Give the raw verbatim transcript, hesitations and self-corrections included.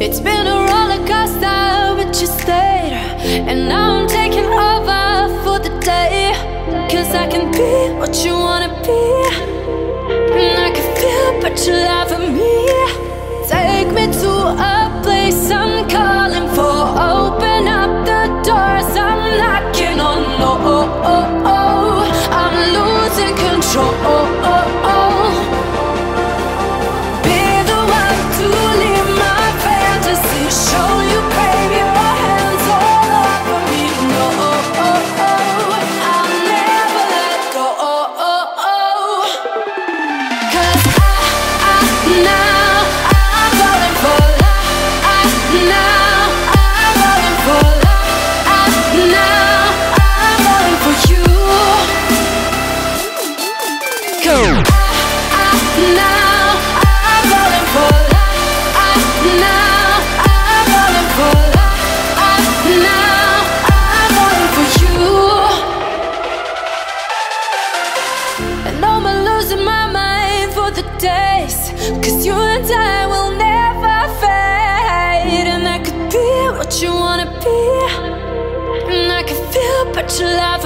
It's been a roller coaster, but you stayed, and now I'm taking over for the day. Cause I can be what you wanna be, and I can feel but you love me. Take me to a place I'm calling for. Open up the doors, I'm knocking on. Oh, oh, oh, oh. I'm losing control. Oh, oh, oh. Love.